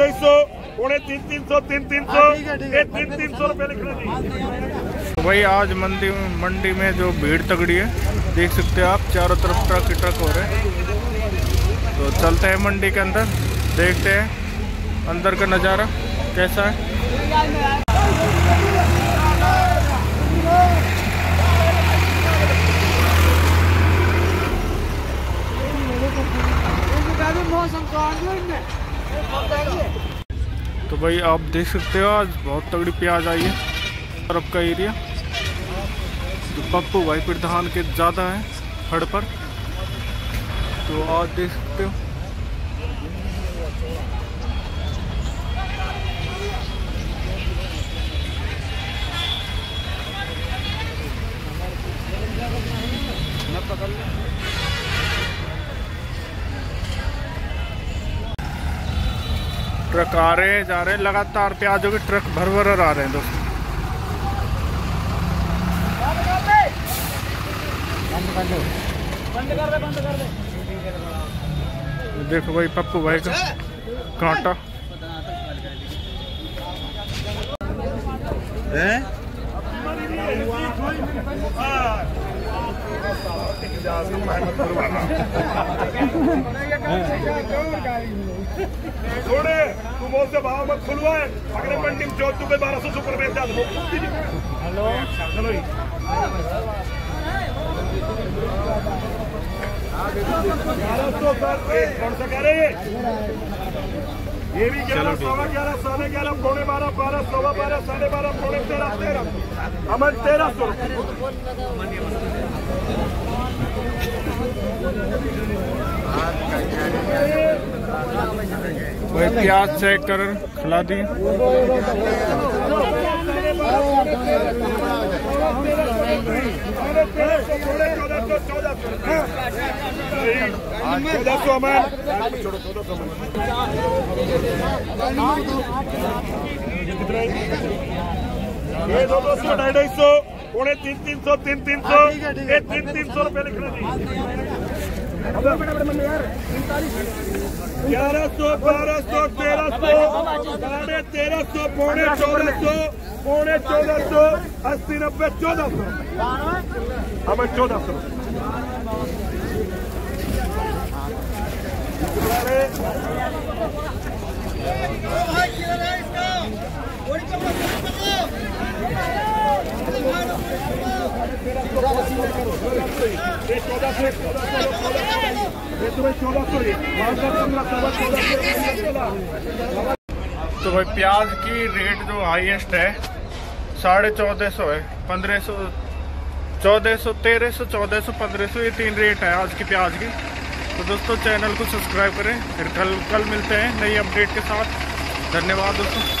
250, 350 रुपए लिख रहे जी। भाई आज मंडी में जो भीड़ तगड़ी है, देख सकते हो आप, चारों तरफ ट्रक ही ट्रक हो रहे हैं। तो चलते हैं मंडी के अंदर, देखते हैं अंदर का नज़ारा कैसा है। तो भाई आप देख सकते हो आज बहुत तगड़ी प्याज आई है। तरफ का एरिया तो पप्पू भाई प्रधान के ज़्यादा है हड़ पर, तो आज देख सकते हो। ट्रक आ रहे हैं, जा रहे हैं, लगातार प्याजों के ट्रक भर भर आ रहे हैं दोस्तों। देखो भाई पप्पू भाई का कांटा है। थोड़े तुम से भाव मत खुलवाए, अगले मंडी में जो तुम्हें 1200 सुपर में डाल दो। हेलो चलो कौन सा कह रहे ये भी 11, 11.25, 11, पौने 12, 12, 12.5, 12.5, 12.5, 13, 13 अमन 1300। भाई प्याज चेक कर खिला दी। दो 250, 350, 300 रुपये लिख रहे। 1100, 1200, 1300, 1400, 80, 90, 1400, अब 1400 तो भाई प्याज की रेट जो हाईएस्ट है 1450 है, 1500, 1400, 1300, 1400, 1500 ये तीन रेट है आज की प्याज की। तो दोस्तों चैनल को सब्सक्राइब करें, फिर कल मिलते हैं नई अपडेट के साथ। धन्यवाद दोस्तों।